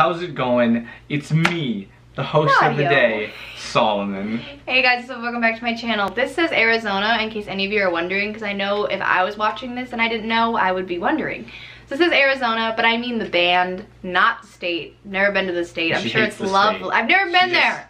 How's it going? It's me, the host of the day, Solomon. Hey guys, so welcome back to my channel. This says Arizona, in case any of you are wondering, because I know if I was watching this and I didn't know, I would be wondering. So this is Arizona, but I mean the band, not state. Never been to the state. I'm sure it's lovely. I've never been there.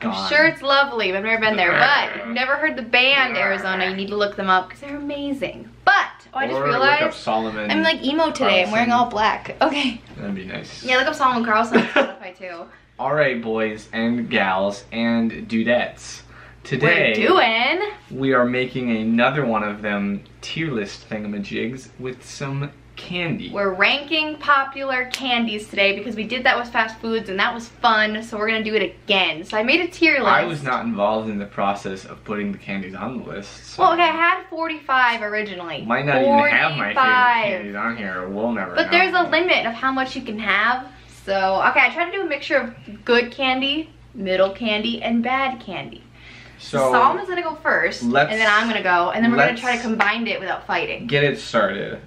I'm sure it's lovely, but I've never been there. But if you've never heard the band Arizona, you need to look them up because they're amazing. But oh, I just realized look up Solomon I'm like emo today. I'm wearing all black. Okay. That'd be nice. Yeah, look up Solomon Carlson on Spotify too. All right, boys and gals and dudettes. Today we are making another one of them tier list thingamajigs with some candy. We're ranking popular candies today because we did that with fast foods and that was fun, so we're gonna do it again. So I made a tier list. I was not involved in the process of putting the candies on the list. So. Well, okay, I had 45 originally. Might not even have my favorite candies on here, or we'll never know. But there's a limit of how much you can have. So, okay, I tried to do a mixture of good candy, middle candy, and bad candy. So Solomon's gonna go first, and then I'm gonna go, and then we're gonna try to combine it without fighting. Get it started.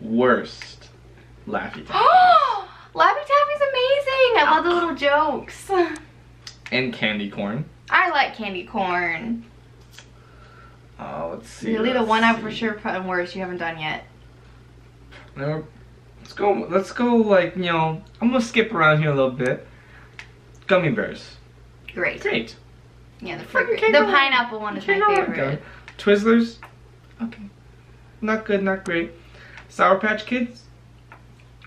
Worst Laffy Taffy. Oh, Laffy Taffy's amazing. I love the little jokes. And candy corn. I like candy corn. Oh, let's see. Really, the one I'm for sure putting worse you haven't done yet. No, let's go. Let's go. Like, you know, I'm gonna skip around here a little bit. Gummy Bears. Great. Great. Yeah, the pineapple one is my favorite. Twizzlers. Okay. Not good. Not great. Sour Patch Kids?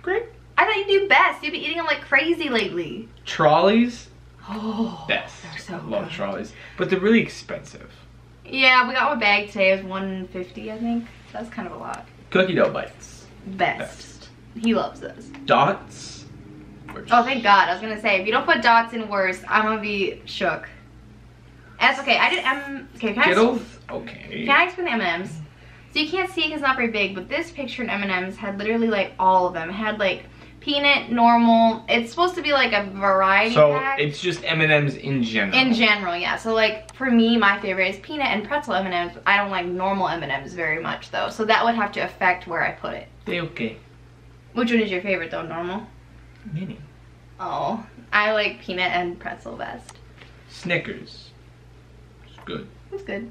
Great. I thought you do best. You've been eating them like crazy lately. Trollies? Oh, best. They're so good. Love trolleys. But they're really expensive. Yeah, we got one bag today. It was $150, I think. That's kind of a lot. Cookie Dough Bites. Best. He loves those. Dots? Oh, thank God. I was going to say, if you don't put Dots in worse, I'm going to be shook. That's okay. I did okay, Skittles? Okay. Can I explain the M&M's? So you can't see because it's not very big, but this picture in M&M's had literally like all of them. It had like peanut, normal. It's supposed to be like a variety pack. So it's just M&M's in general. In general, yeah. So like for me, my favorite is peanut and pretzel M&M's. I don't like normal M&M's very much though, so that would have to affect where I put it. Okay. Which one is your favorite though, normal? Mini. Oh, I like peanut and pretzel best. Snickers. It's good. It's good.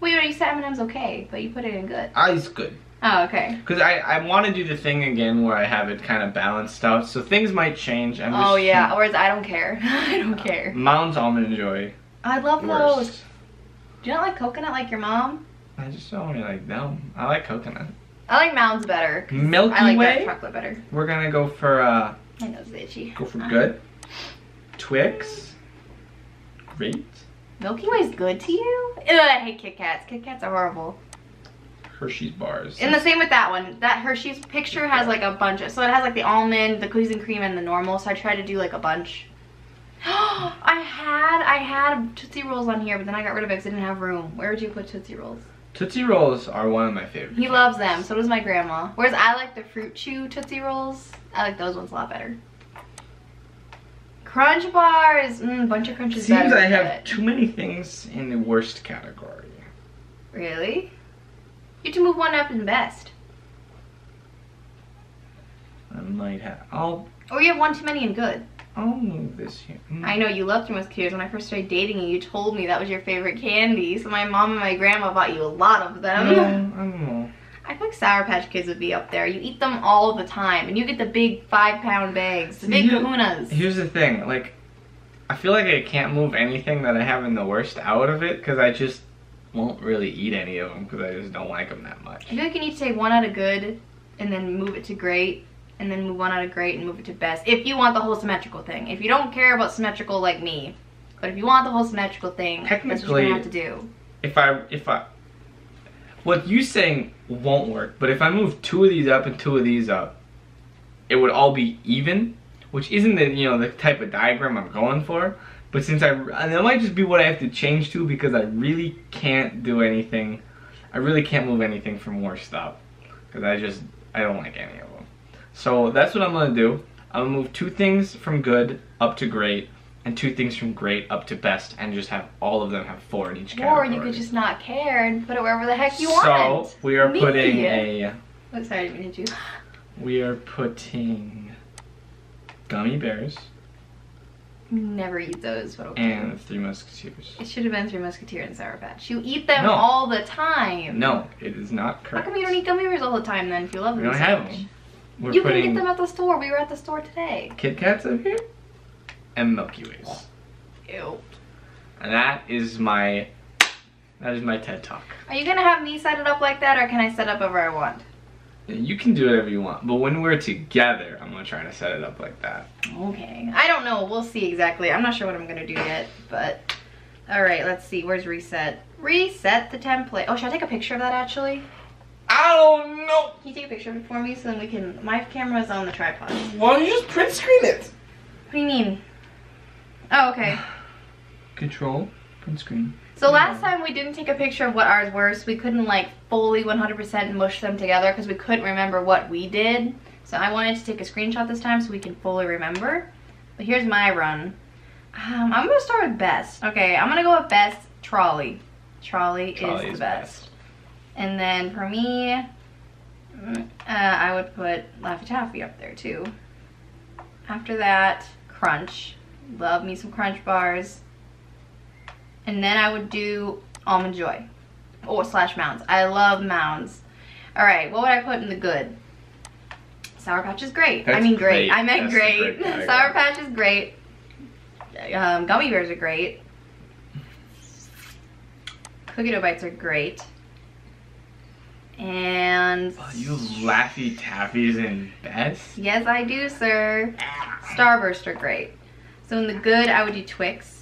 Well, you already said M&M's okay, but you put it in good. It's good. Oh, okay. Because I want to do the thing again where I have it kind of balanced out, so things might change. Oh, yeah, whereas I don't care. I don't care. Mounds Almond Joy. I love those. Do you not like coconut like your mom? I just don't really like them. I like coconut. I like Mounds better. Milky Way? I like dark chocolate better. We're going to go for, my nose is itchy. Go for good. Twix. Great. Milky Way's good to you? Ugh, I hate Kit Kats. Kit Kats are horrible. Hershey's bars. And the same with that one. That Hershey's picture has like a bunch of, so it has like the almond, the cookies and cream, and the normal, so I try to do like a bunch. I had Tootsie Rolls on here, but then I got rid of it because I didn't have room. Where would you put Tootsie Rolls? Tootsie Rolls are one of my favorites. He loves them, so does my grandma. Whereas I like the Fruit Chew Tootsie Rolls. I like those ones a lot better. Crunch bars, bunch of crunches. Seems better, I have too many things in the worst category. Really? You have to move one up in best. I might have. Or you have one too many in good. I'll move this here. I know you love Three Musketeers. When I first started dating you, you told me that was your favorite candy. So my mom and my grandma bought you a lot of them. I don't know. I think Sour Patch Kids would be up there. You eat them all the time, and you get the big 5-pound bags, the big kahunas. Here's the thing, like, I feel like I can't move anything that I have in the worst out of it, because I just won't really eat any of them, because I just don't like them that much. I feel like you need to take one out of good, and then move it to great, and then move one out of great and move it to best, if you want the whole symmetrical thing. If you don't care about symmetrical like me, but if you want the whole symmetrical thing, that's what you're gonna have to do. What you saying won't work, but if I move two of these up and two of these up, it would all be even, which isn't the, you know, the type of diagram I'm going for. But since that might just be what I have to change to because I really can't do anything. I really can't move anything from worst up because I don't like any of them. So that's what I'm gonna do. I'm gonna move two things from good up to great, and two things from great up to best, and just have all of them have 4 in each category. Or you could just not care and put it wherever the heck you want. So we are putting a... Oh, sorry, I didn't mean to. We are putting... Gummy Bears. Never eat those, but okay. And Three Musketeers. It should have been Three Musketeers and Sour Patch. You eat them all the time. No, it is not correct. How come you don't eat Gummy Bears all the time then if you love them? We don't have them. You can get them at the store. We were at the store today. Kit Kats over here and Milky Ways. Ew. And that is my TED Talk. Are you going to have me set it up like that, or can I set up whatever I want? You can do whatever you want, but when we're together, I'm going to try to set it up like that. Okay. I don't know. We'll see exactly. I'm not sure what I'm going to do yet, but... Alright, let's see. Where's reset? Reset the template. Oh, should I take a picture of that, actually? I don't know. Can you take a picture of it for me so then we can... My camera's on the tripod. Why don't you just print screen it? What do you mean? Oh, okay. Control, print screen. So last time we didn't take a picture of what ours were, so we couldn't like fully 100% mush them together because we couldn't remember what we did. So I wanted to take a screenshot this time so we can fully remember. But here's my run. I'm going to start with best. Okay, I'm going to go with best Trolli. Trolli is the best. And then for me, I would put Laffy Taffy up there too. After that, Crunch. Love me some Crunch bars. And then I would do Almond Joy. Or / Mounds. I love Mounds. Alright, what would I put in the good? Sour Patch is great. I meant great. Sour Patch is great. Gummy Bears are great. Cookie Dough Bites are great. And... Oh, you Laffy Taffy's in best? Yes, I do, sir. Starburst are great. So in the good, I would do Twix.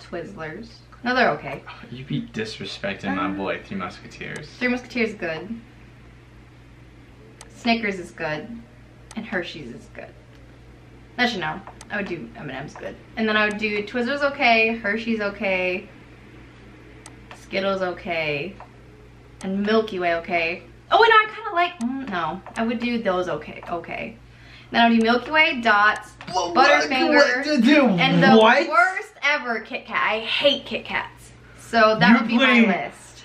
Twizzlers. No, they're okay. You be disrespecting my boy, Three Musketeers. Three Musketeers is good. Snickers is good. And Hershey's is good. That you know. I would do M&M's good. And then I would do Twizzlers okay, Hershey's okay, Skittles okay, and Milky Way okay. Oh, and I kind of like... no, I would do those okay. Okay. Then I would do Milky Way, Dots, Butterfinger, and the worst ever Kit Kat. I hate Kit Kats. So that would be my list.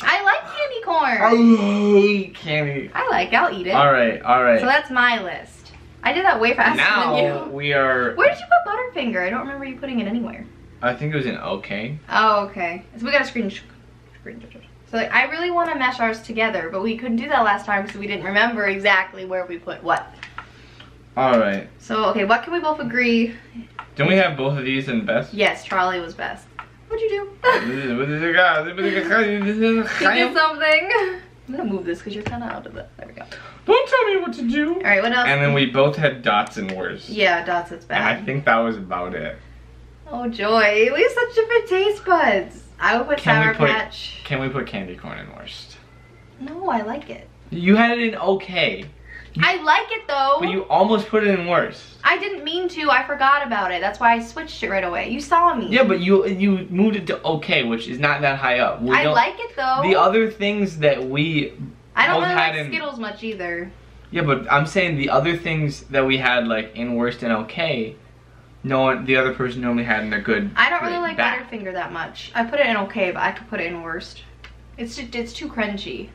I like candy corn. I hate candy. I like, I'll eat it. Alright, alright. So that's my list. I did that way faster than you. Now we are... Where did you put Butterfinger? I don't remember you putting it anywhere. I think it was in okay. Oh, okay. So we got a screen. So like, I really want to mesh ours together, but we couldn't do that last time because we didn't remember exactly where we put what. Alright. So, okay, what can we both agree? Don't we have both of these in best? Yes, Trolli was best. What'd you do? You did something. I'm going to move this because you're kind of out of it. There we go. Don't tell me what to do. Alright, what else? And then we both had Dots and worse. Yeah, Dots is bad. And I think that was about it. Oh, joy. We have such different taste buds. I would put Sour Patch. Can we put candy corn in worst? No, I like it. You had it in okay. I like it though. But you almost put it in worst. I didn't mean to. I forgot about it. That's why I switched it right away. You saw me. Yeah, but you moved it to okay, which is not that high up. I like it though. The other things that we I don't really like Skittles much either. Yeah, but I'm saying the other things that we had like in worst and okay. No one, the other person normally had in their good. I don't really like Butterfinger that much. I put it in okay, but I could put it in worst. It's too crunchy.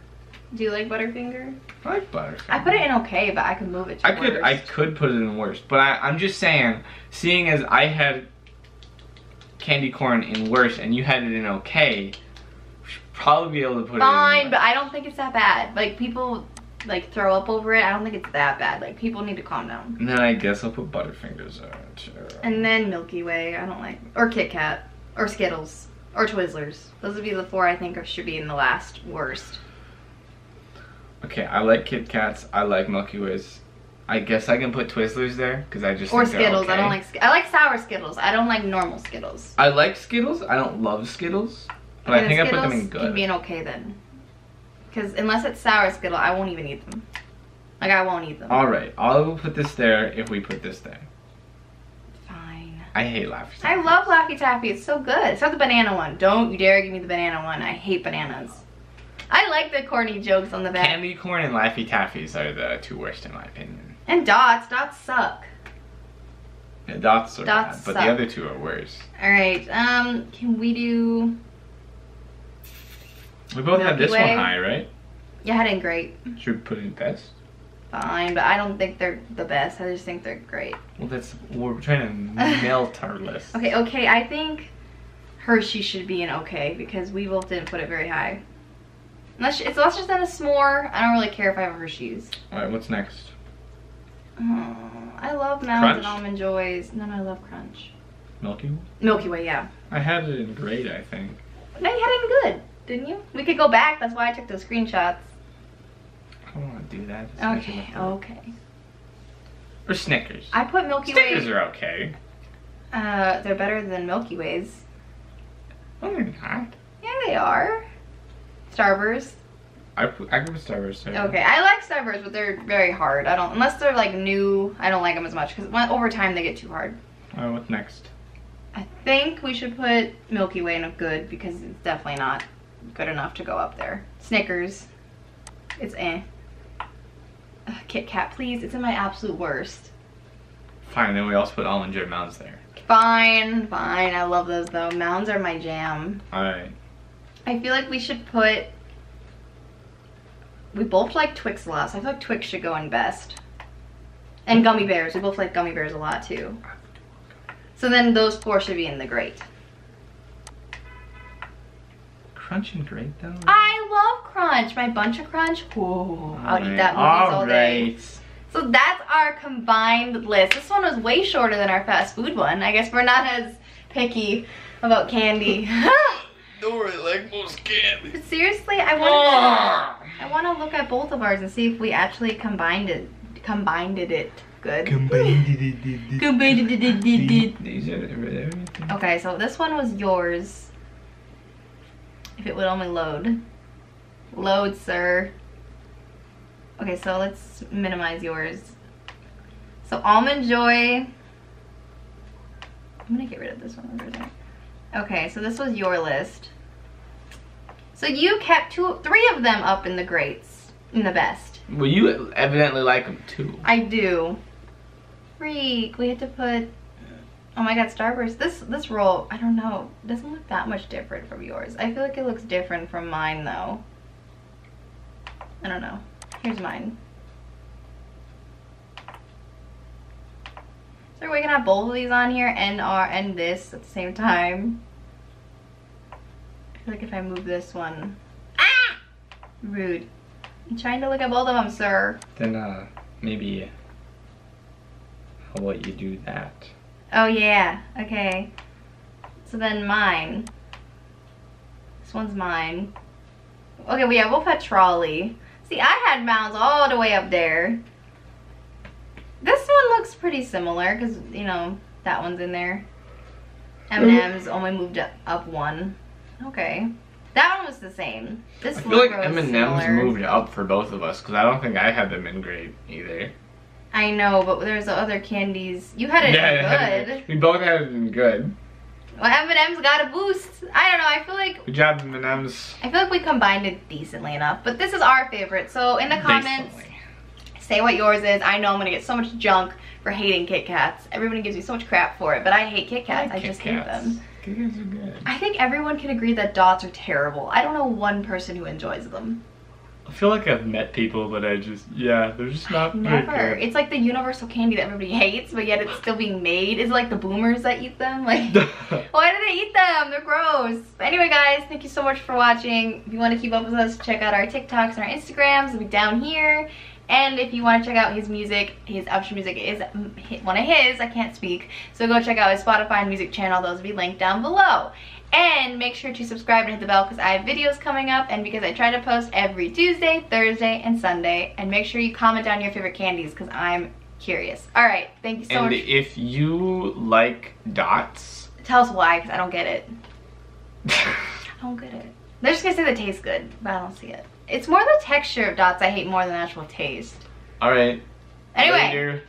Do you like Butterfinger? I like Butterfinger. I put it in okay, but I could move it to worst. I could put it in worst, but I'm just saying, seeing as I had candy corn in worst and you had it in okay, we should probably be able to put it in worst. But I don't think it's that bad. Like people like throw up over it. I don't think it's that bad. Like people need to calm down. And then I guess I'll put Butterfingers on it. And then Milky Way. I don't like, or Kit Kat, or Skittles, or Twizzlers. Those would be the four I think should be in the last worst. Okay, I like Kit Kats. I like Milky Ways. I guess I can put Twizzlers there because I just think Skittles. Okay. I don't like. I like sour Skittles. I don't like normal Skittles. I like Skittles. I don't love Skittles, but okay, I think Skittles I put them in good. Can be an okay then. Because unless it's sour Skittle, I won't even eat them. Like, I won't eat them. Alright, I will put this there if we put this there. Fine. I hate Laffy Taffy. I love Laffy Taffy. It's so good. Except the banana one. Don't you dare give me the banana one. I hate bananas. I like the corny jokes on the back. Candy corn and Laffy Taffys are the two worst in my opinion. And Dots. Dots suck. Yeah, Dots are bad, but the other two are worse. Alright, can we do... We both have this one high, right? Yeah, I did great. Should we put in best? Fine, but I don't think they're the best. I just think they're great. Well, that's, we're trying to melt our list. Okay, I think Hershey should be an okay because we both didn't put it very high. Unless it's less just than a s'more. I don't really care if I have Hershey's. All right, what's next? Oh, I love Mounds and Almond Joys. No, I love Crunch. Milky Way? Milky Way, yeah. I had it in great, I think. No, you had it in good, didn't you? We could go back. That's why I took those screenshots. I don't want to do that. Okay. Or Snickers. I put Milky Way. Snickers are okay. They're better than Milky Ways. No, they're not. Yeah, they are. Starburst. I put Starburst. Okay, I like Starburst, but they're very hard. I don't, unless they're like new. I don't like them as much because over time they get too hard. All right, what's next? I think we should put Milky Way in a good because it's definitely not good enough to go up there. Snickers. It's eh. Kit Kat, please. It's in my absolute worst. Fine, then we also put Almond Joy Mounds there. Fine, fine. I love those though. Mounds are my jam. Alright. I feel like we should put... We both like Twix a lot, so I feel like Twix should go in best. And Gummy Bears. We both like Gummy Bears a lot too. So then those four should be in the great. Crunch and great though? I love Crunch. My bunch of Crunch. Whoa. I'll eat that movies all day. So that's our combined list. This one was way shorter than our fast food one. I guess we're not as picky about candy. Don't really like most candy. But seriously, I want to look at both of ours and see if we actually combined it good. Combined it. Okay, so this one was yours. If it would only load. Load, sir. Okay, so let's minimize yours. So Almond Joy. I'm gonna get rid of this one over there. Okay, so this was your list. So you kept three of them up in the greats, in the best. Well, you evidently like them too. I do. Freak, we had to put... Oh my god, Starburst. This roll, I don't know, doesn't look that much different from yours. I feel like it looks different from mine though. I don't know. Here's mine. So we can have both of these on here and this at the same time. I feel like if I move this one. Ah! Rude. I'm trying to look at both of them, sir. Then maybe how about you do that? Oh yeah, okay. So then mine. This one's mine. Okay, well, yeah, we'll put Trolli. See, I had Mounds all the way up there. This one looks pretty similar because, you know, that one's in there. M&M's only moved up one. Okay. That one was the same. This one was similar. I feel like M&M's moved up for both of us because I don't think I had them in grade either. I know, but there's other candies. You had it in good. We both had it in good. Well, M&M's got a boost. I don't know, I feel like... Good job, M&M's. I feel like we combined it decently enough, but this is our favorite. So in the comments, say what yours is. I know I'm going to get so much junk for hating Kit Kats. Everyone gives me so much crap for it, but I hate Kit Kats. I just hate them. Kit Kats are good. I think everyone can agree that Dots are terrible. I don't know one person who enjoys them. I feel like I've met people that I just, yeah, they're just not very good. It's like the universal candy that everybody hates, but yet it's still being made. Is it like the boomers that eat them? Like, why do they eat them? They're gross. But anyway, guys, thank you so much for watching. If you want to keep up with us, check out our TikToks and our Instagrams. They'll be down here. And if you want to check out his music, his option music is one of his. I can't speak. So go check out his Spotify and music channel. Those will be linked down below. And make sure to subscribe and hit the bell because I have videos coming up and because I try to post every Tuesday, Thursday, and Sunday. And make sure you comment down your favorite candies because I'm curious. Alright, thank you so much. And if you like Dots... Tell us why because I don't get it. I don't get it. They're just going to say they taste good, but I don't see it. It's more the texture of Dots I hate more than the actual taste. Alright. Anyway. Later.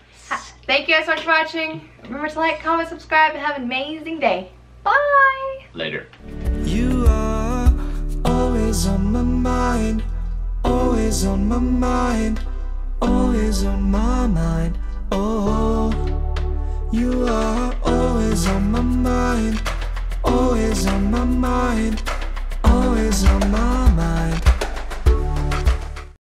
Thank you guys so much for watching. Remember to like, comment, subscribe, and have an amazing day. Bye! Later. You are always on my mind, always on my mind, always on my mind. Oh, you are always on my mind, always on my mind, always on my mind.